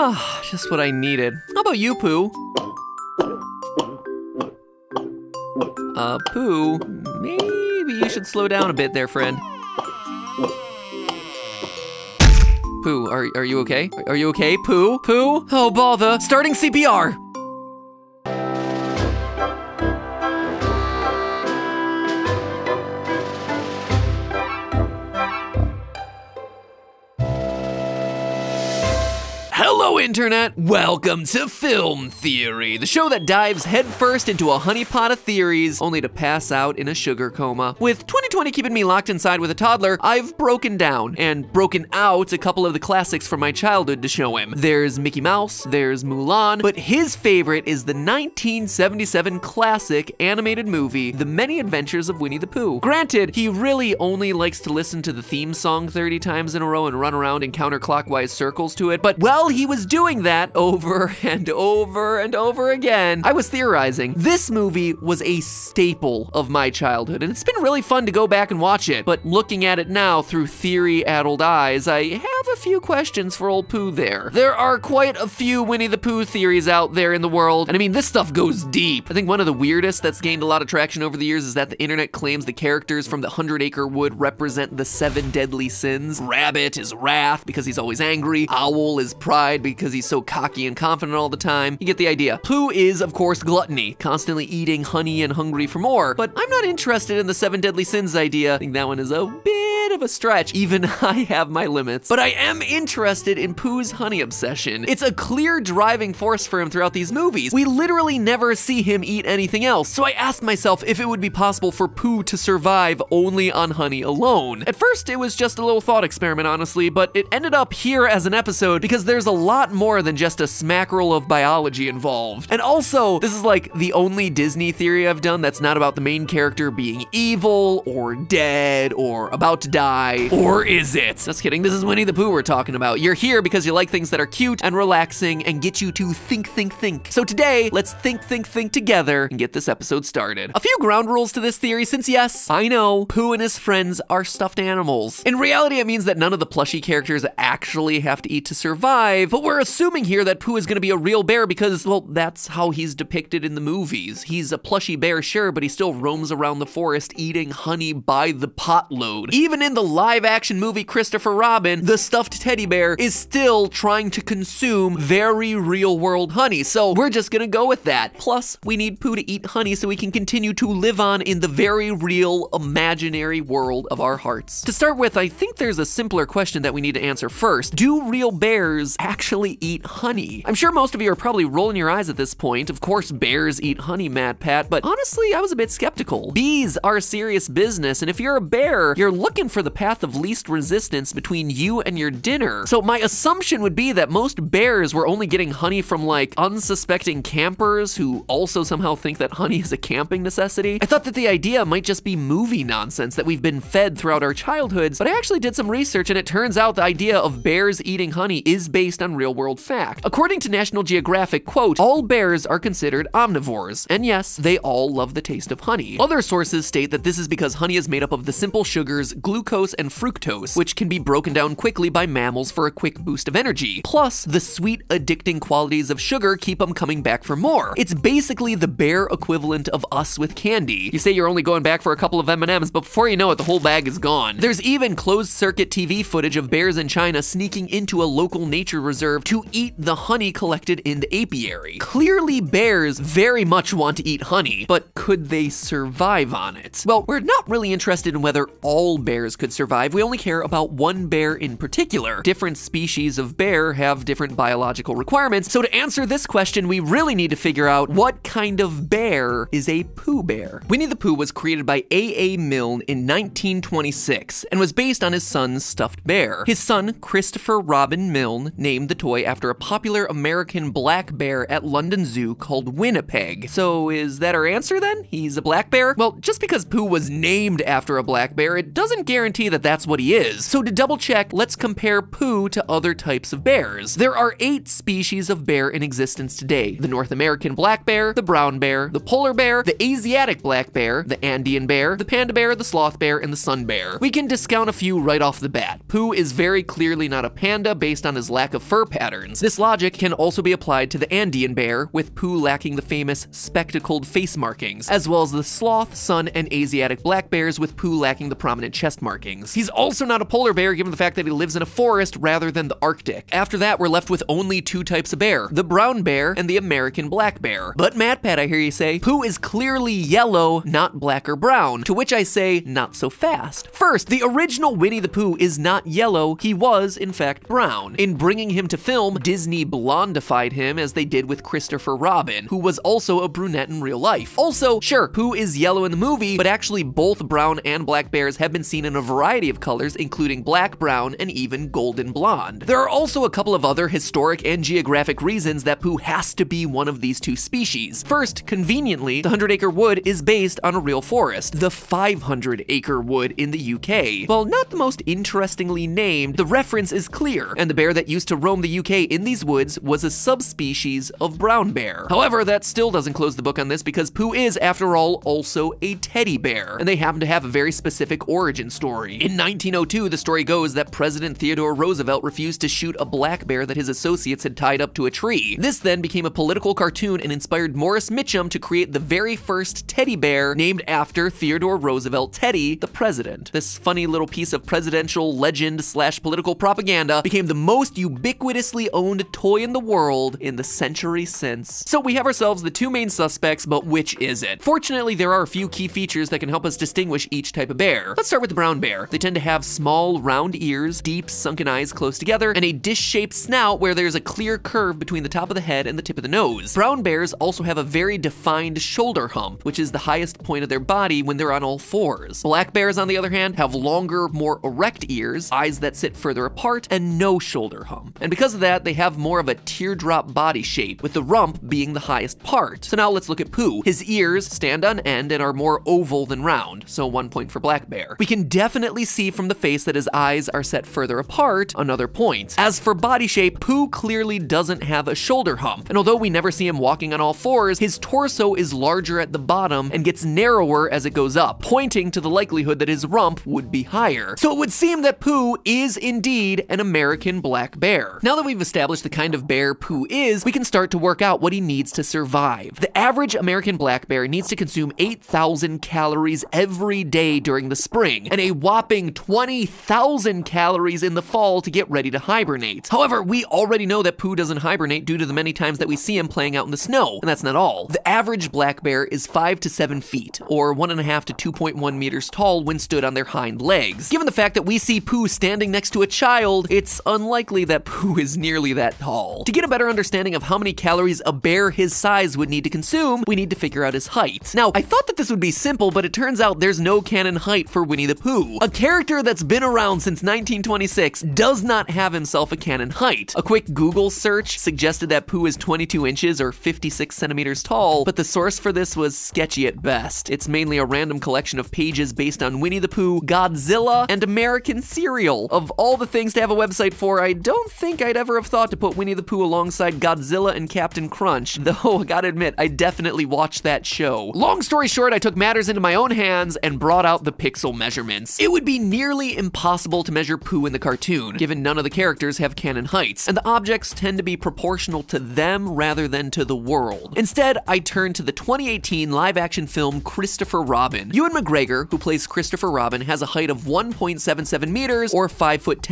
Ah, just what I needed. How about you, Pooh? Pooh, maybe you should slow down a bit there, friend. Pooh, are you okay? Are you okay, Pooh? Pooh? Oh, bother. Starting CPR. Hello, Internet! Welcome to Film Theory, the show that dives headfirst into a honeypot of theories, only to pass out in a sugar coma. With 2020 keeping me locked inside with a toddler, I've broken down and broken out a couple of the classics from my childhood to show him. There's Mickey Mouse, there's Mulan, but his favorite is the 1977 classic animated movie, The Many Adventures of Winnie the Pooh. Granted, he really only likes to listen to the theme song 30 times in a row and run around in counterclockwise circles to it, but well, he was doing that over and over and over again. I was theorizing. This movie was a staple of my childhood, and it's been really fun to go back and watch it. But looking at it now through theory-addled eyes, I have a few questions for old Pooh there. There are quite a few Winnie the Pooh theories out there in the world, and I mean, this stuff goes deep. I think one of the weirdest that's gained a lot of traction over the years is that the internet claims the characters from the 100-Acre Wood represent the 7 deadly sins. Rabbit is wrath because he's always angry. Owl is pride because he's so cocky and confident all the time. You get the idea. Pooh is, of course, gluttony, constantly eating honey and hungry for more, but I'm not interested in the 7 deadly sins idea. I think that one is a bit of a stretch. Even I have my limits. But I am interested in Pooh's honey obsession. It's a clear driving force for him throughout these movies. We literally never see him eat anything else, so I asked myself if it would be possible for Pooh to survive only on honey alone. At first, it was just a little thought experiment, honestly, but it ended up here as an episode because there's a lot more than just a smackerel of biology involved. And also, this is like the only Disney theory I've done that's not about the main character being evil or dead or about to die. Or is it? Just kidding, this is Winnie the Pooh we're talking about. You're here because you like things that are cute and relaxing and get you to think. So today, let's think together and get this episode started. A few ground rules to this theory since yes, I know, Pooh and his friends are stuffed animals. In reality, it means that none of the plushie characters actually have to eat to survive, but we're assuming here that Pooh is gonna be a real bear because, well, that's how he's depicted in the movies. He's a plushy bear, sure, but he still roams around the forest eating honey by the potload. Even in the live-action movie Christopher Robin, the stuffed teddy bear is still trying to consume very real-world honey, so we're just gonna go with that. Plus, we need Pooh to eat honey so we can continue to live on in the very real, imaginary world of our hearts. To start with, I think there's a simpler question that we need to answer first. Do real bears actually eat honey? I'm sure most of you are probably rolling your eyes at this point. Of course bears eat honey, Matpat, but honestly, I was a bit skeptical. Bees are serious business, and if you're a bear, you're looking for the path of least resistance between you and your dinner. So my assumption would be that most bears were only getting honey from, like, unsuspecting campers who also somehow think that honey is a camping necessity. I thought that the idea might just be movie nonsense that we've been fed throughout our childhoods, but I actually did some research, and it turns out the idea of bears eating honey is based on real-world fact. According to National Geographic, quote, all bears are considered omnivores, and yes, they all love the taste of honey. Other sources state that this is because honey is made up of the simple sugars glucose and fructose, which can be broken down quickly by mammals for a quick boost of energy. Plus, the sweet, addicting qualities of sugar keep them coming back for more. It's basically the bear equivalent of us with candy. You say you're only going back for a couple of M&Ms, but before you know it, the whole bag is gone. There's even closed-circuit TV footage of bears in China sneaking into a local nature reserve to eat the honey collected in the apiary. Clearly, bears very much want to eat honey, but could they survive on it? Well, we're not really interested in whether all bears could survive. We only care about one bear in particular. Different species of bear have different biological requirements, so to answer this question, we really need to figure out what kind of bear is a Pooh Bear. Winnie the Pooh was created by A.A. Milne in 1926 and was based on his son's stuffed bear. His son, Christopher Robin Milne, named the toy after a popular American black bear at London Zoo called Winnipeg. So is that our answer then? He's a black bear? Well, just because Pooh was named after a black bear, it doesn't guarantee guarantee that that's what he is. So to double check, let's compare Pooh to other types of bears. There are 8 species of bear in existence today. The North American black bear, the brown bear, the polar bear, the Asiatic black bear, the Andean bear, the panda bear, the sloth bear, and the sun bear. We can discount a few right off the bat. Pooh is very clearly not a panda based on his lack of fur patterns. This logic can also be applied to the Andean bear, with Pooh lacking the famous spectacled face markings, as well as the sloth, sun, and Asiatic black bears, with Pooh lacking the prominent chest markings. He's also not a polar bear given the fact that he lives in a forest rather than the Arctic. After that, we're left with only 2 types of bear, the brown bear and the American black bear. But Matpat, I hear you say, Pooh is clearly yellow, not black or brown, to which I say, not so fast. First, the original Winnie the Pooh is not yellow, he was, in fact, brown. In bringing him to film, Disney blondified him as they did with Christopher Robin, who was also a brunette in real life. Also, sure, Pooh is yellow in the movie, but actually both brown and black bears have been seen in a variety of colors, including black, brown, and even golden blonde. There are also a couple of other historic and geographic reasons that Pooh has to be one of these 2 species. First, conveniently, the 100-acre wood is based on a real forest, the 500-acre wood in the UK. While not the most interestingly named, the reference is clear, and the bear that used to roam the UK in these woods was a subspecies of brown bear. However, that still doesn't close the book on this because Pooh is, after all, also a teddy bear, and they happen to have a very specific origin story. In 1902, the story goes that President Theodore Roosevelt refused to shoot a black bear that his associates had tied up to a tree. This then became a political cartoon and inspired Morris Michtom to create the very first teddy bear named after Theodore Roosevelt Teddy, the president. This funny little piece of presidential legend / political propaganda became the most ubiquitously owned toy in the world in the century since. So we have ourselves the 2 main suspects, but which is it? Fortunately, there are a few key features that can help us distinguish each type of bear. Let's start with the brown bear. They tend to have small, round ears, deep, sunken eyes close together, and a dish-shaped snout where there's a clear curve between the top of the head and the tip of the nose. Brown bears also have a very defined shoulder hump, which is the highest point of their body when they're on all fours. Black bears, on the other hand, have longer, more erect ears, eyes that sit further apart, and no shoulder hump. And because of that, they have more of a teardrop body shape, with the rump being the highest part. So now let's look at Pooh. His ears stand on end and are more oval than round, so 1 point for black bear. We can definitely see from the face that his eyes are set further apart, another point. As for body shape, Pooh clearly doesn't have a shoulder hump, and although we never see him walking on all fours, his torso is larger at the bottom and gets narrower as it goes up, pointing to the likelihood that his rump would be higher. So it would seem that Pooh is indeed an American black bear. Now that we've established the kind of bear Pooh is, we can start to work out what he needs to survive. The average American black bear needs to consume 8,000 calories every day during the spring, and a whopping 20,000 calories in the fall to get ready to hibernate. However, we already know that Pooh doesn't hibernate due to the many times that we see him playing out in the snow, and that's not all. The average black bear is 5 to 7 feet, or 1.5 to 2.1 meters tall when stood on their hind legs. Given the fact that we see Pooh standing next to a child, it's unlikely that Pooh is nearly that tall. To get a better understanding of how many calories a bear his size would need to consume, we need to figure out his height. Now, I thought that this would be simple, but it turns out there's no canon height for Winnie the Pooh. A character that's been around since 1926 does not have himself a canon height. A quick Google search suggested that Pooh is 22 inches or 56 centimeters tall, but the source for this was sketchy at best. It's mainly a random collection of pages based on Winnie the Pooh, Godzilla, and American cereal. Of all the things to have a website for, I don't think I'd ever have thought to put Winnie the Pooh alongside Godzilla and Captain Crunch, though I gotta admit, I definitely watched that show. Long story short, I took matters into my own hands and brought out the pixel measurements. It would be nearly impossible to measure Pooh in the cartoon, given none of the characters have canon heights, and the objects tend to be proportional to them rather than to the world. Instead, I turned to the 2018 live-action film Christopher Robin. Ewan McGregor, who plays Christopher Robin, has a height of 1.77 meters or 5'10".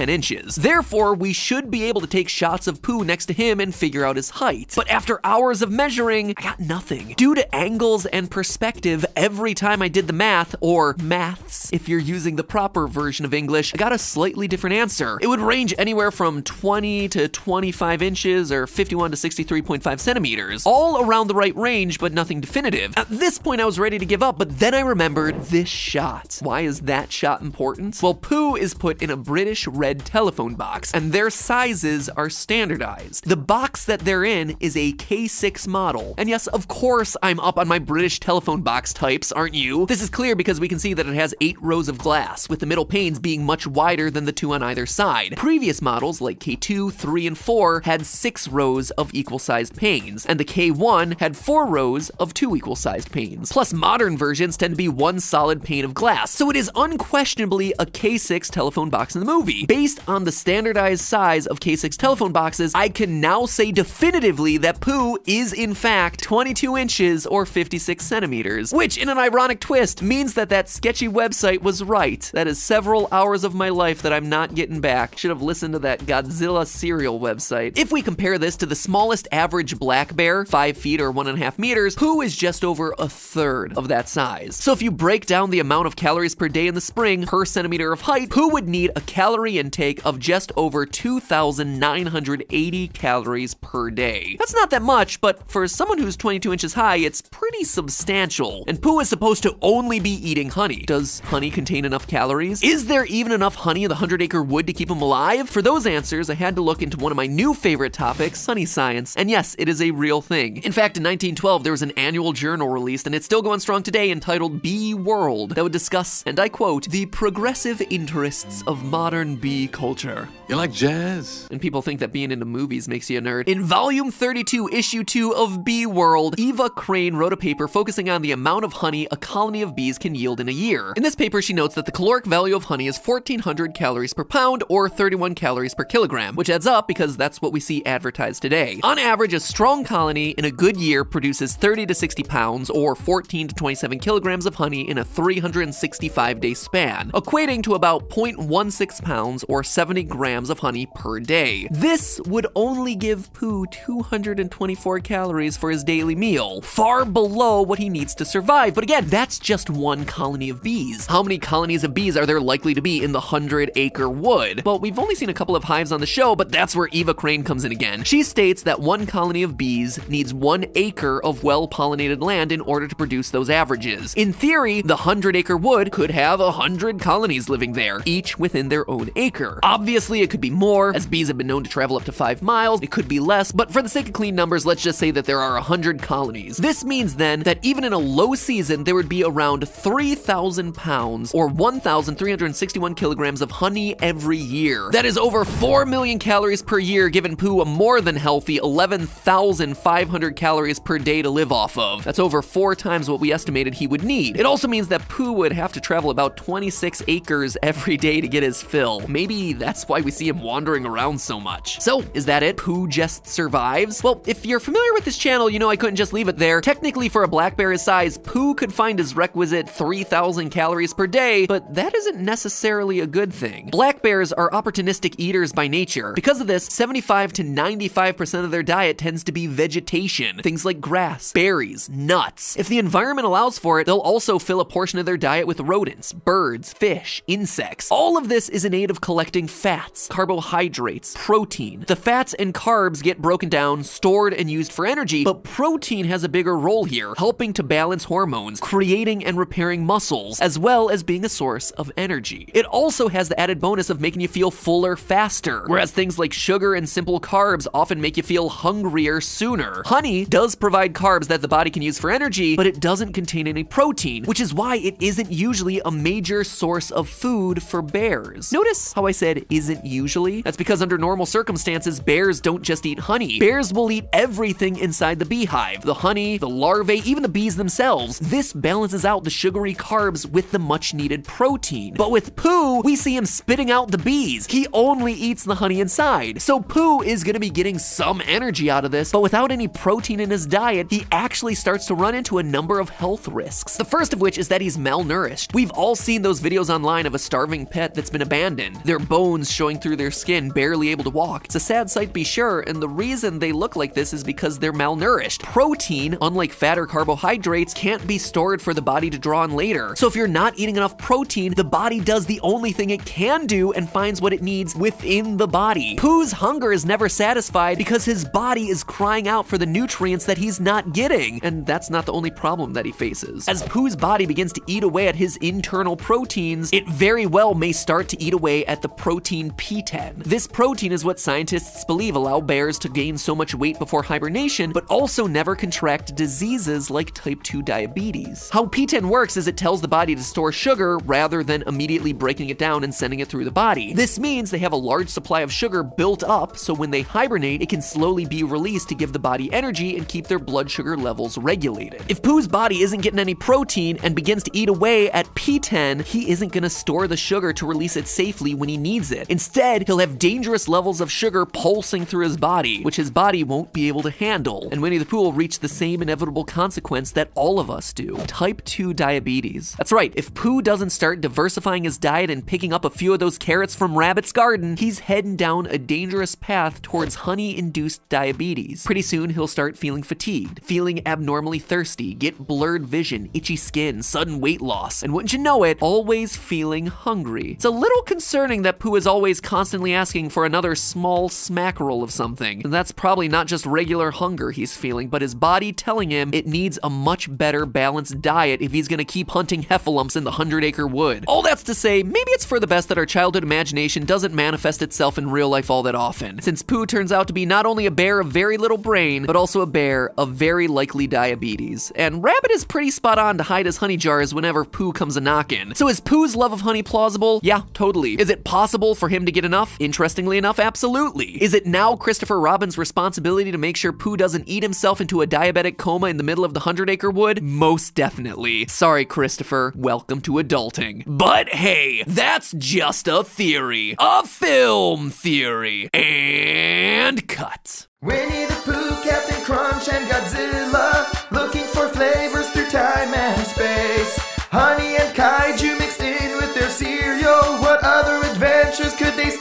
Therefore, we should be able to take shots of Pooh next to him and figure out his height. But after hours of measuring, I got nothing. Due to angles and perspective, every time I did the math, or maths, if you're using the proper version of English, I got a slightly different answer. It would range anywhere from 20 to 25 inches or 51 to 63.5 centimeters. All around the right range, but nothing definitive. At this point, I was ready to give up, but then I remembered this shot. Why is that shot important? Well, Pooh is put in a British red telephone box, and their sizes are standardized. The box that they're in is a K6 model. And yes, of course I'm up on my British telephone box types, aren't you? This is clear because we can see that it has 8 rows of glass. glass, with the middle panes being much wider than the two on either side. Previous models, like K2, 3, and 4, had 6 rows of equal-sized panes, and the K1 had 4 rows of 2 equal-sized panes. Plus, modern versions tend to be one solid pane of glass, so it is unquestionably a K6 telephone box in the movie. Based on the standardized size of K6 telephone boxes, I can now say definitively that Pooh is in fact 22 inches or 56 centimeters, which in an ironic twist means that sketchy website was right. That is several hours of my life that I'm not getting back. Should have listened to that Godzilla cereal website. If we compare this to the smallest average black bear, 5 feet or 1.5 meters, Pooh is just over a third of that size. So if you break down the amount of calories per day in the spring per centimeter of height, Pooh would need a calorie intake of just over 2,980 calories per day. That's not that much, but for someone who's 22 inches high, it's pretty substantial. And Pooh is supposed to only be eating honey. Does honey contain enough calories? Is there even enough honey in the 100-acre wood to keep him alive? For those answers, I had to look into one of my new favorite topics, honey science. And yes, it is a real thing. In fact, in 1912, there was an annual journal released, and it's still going strong today, entitled Bee World, that would discuss, and I quote, the progressive interests of modern bee culture. You like jazz? And people think that being into movies makes you a nerd. In volume 32, issue 2 of Bee World, Eva Crane wrote a paper focusing on the amount of honey a colony of bees can yield in a year. In this paper, she notes that the caloric value of honey is 1,400 calories per pound or 31 calories per kilogram, which adds up because that's what we see advertised today. On average, a strong colony in a good year produces 30 to 60 pounds or 14 to 27 kilograms of honey in a 365-day span, equating to about 0.16 pounds or 70 grams of honey per day. This would only give Pooh 224 calories for his daily meal, far below what he needs to survive. But again, that's just one colony of bees. How many colonies of bees are there likely to be in the 100-acre wood? Well, we've only seen a couple of hives on the show, but that's where Eva Crane comes in again. She states that one colony of bees needs 1 acre of well-pollinated land in order to produce those averages. In theory, the 100-acre wood could have 100 colonies living there, each within their own acre. Obviously, it could be more, as bees have been known to travel up to 5 miles. It could be less, but for the sake of clean numbers, let's just say that there are 100 colonies. This means then that even in a low season, there would be around 3,000 pounds or 1,361 kilograms of honey every year. That is over 4 million calories per year, giving Pooh a more than healthy 11,500 calories per day to live off of. That's over 4 times what we estimated he would need. It also means that Pooh would have to travel about 26 acres every day to get his fill. Maybe that's why we see him wandering around so much. So, is that it? Pooh just survives? Well, if you're familiar with this channel, you know I couldn't just leave it there. Technically, for a black bear his size, Pooh could find his requisite 3,000 calories per day, but that isn't necessarily a good thing. Black bears are opportunistic eaters by nature. Because of this, 75 to 95% of their diet tends to be vegetation, things like grass, berries, nuts. If the environment allows for it, they'll also fill a portion of their diet with rodents, birds, fish, insects. All of this is in aid of collecting fats, carbohydrates, protein. The fats and carbs get broken down, stored, and used for energy, but protein has a bigger role here, helping to balance hormones, creating and repairing muscles, as well as being a source of energy. It also has the added bonus of making you feel fuller faster, whereas things like sugar and simple carbs often make you feel hungrier sooner. Honey does provide carbs that the body can use for energy, but it doesn't contain any protein, which is why it isn't usually a major source of food for bears. Notice how I said isn't usually? That's because under normal circumstances, bears don't just eat honey. Bears will eat everything inside the beehive, the honey, the larvae, even the bees themselves. This balances out the sugary carbs with the much needed protein. But with Pooh, we see him spitting out the bees. He only eats the honey inside. So Pooh is gonna be getting some energy out of this, but without any protein in his diet, he actually starts to run into a number of health risks. The first of which is that he's malnourished. We've all seen those videos online of a starving pet that's been abandoned, their bones showing through their skin, barely able to walk. It's a sad sight, be sure, and the reason they look like this is because they're malnourished. Protein, unlike fat or carbohydrates, can't be stored for the body to draw on later. So if you're not eating enough protein, the body does the only thing it can do and finds what it needs within the body. Pooh's hunger is never satisfied because his body is crying out for the nutrients that he's not getting, and that's not the only problem that he faces. As Pooh's body begins to eat away at his internal proteins, it very well may start to eat away at the protein P10. This protein is what scientists believe allow bears to gain so much weight before hibernation, but also never contract diseases like type 2 diabetes. How P10 works is it tells the body to store sugar rather rather than immediately breaking it down and sending it through the body. This means they have a large supply of sugar built up, so when they hibernate, it can slowly be released to give the body energy and keep their blood sugar levels regulated. If Pooh's body isn't getting any protein and begins to eat away at P10, he isn't gonna store the sugar to release it safely when he needs it. Instead, he'll have dangerous levels of sugar pulsing through his body, which his body won't be able to handle. And Winnie the Pooh will reach the same inevitable consequence that all of us do: type 2 diabetes. That's right, if Pooh doesn't start diversifying his diet and picking up a few of those carrots from Rabbit's garden, he's heading down a dangerous path towards honey-induced diabetes. Pretty soon, he'll start feeling fatigued, feeling abnormally thirsty, get blurred vision, itchy skin, sudden weight loss, and wouldn't you know it, always feeling hungry. It's a little concerning that Pooh is always constantly asking for another small smackerel of something, and that's probably not just regular hunger he's feeling, but his body telling him it needs a much better balanced diet if he's gonna keep hunting heffalumps in the 100-acre wood. All that's to say, maybe it's for the best that our childhood imagination doesn't manifest itself in real life all that often, since Pooh turns out to be not only a bear of very little brain, but also a bear of very likely diabetes. And Rabbit is pretty spot on to hide his honey jars whenever Pooh comes a-knockin'. So is Pooh's love of honey plausible? Yeah, totally. Is it possible for him to get enough? Interestingly enough, absolutely. Is it now Christopher Robin's responsibility to make sure Pooh doesn't eat himself into a diabetic coma in the middle of the 100-acre wood? Most definitely. Sorry, Christopher. Welcome to adulting. But hey, that's just a theory. A film theory. And cut. Winnie the Pooh, Captain Crunch, and Godzilla, looking for flavors through time and space. Honey and kaiju mixed in with their cereal. What other adventures could they see?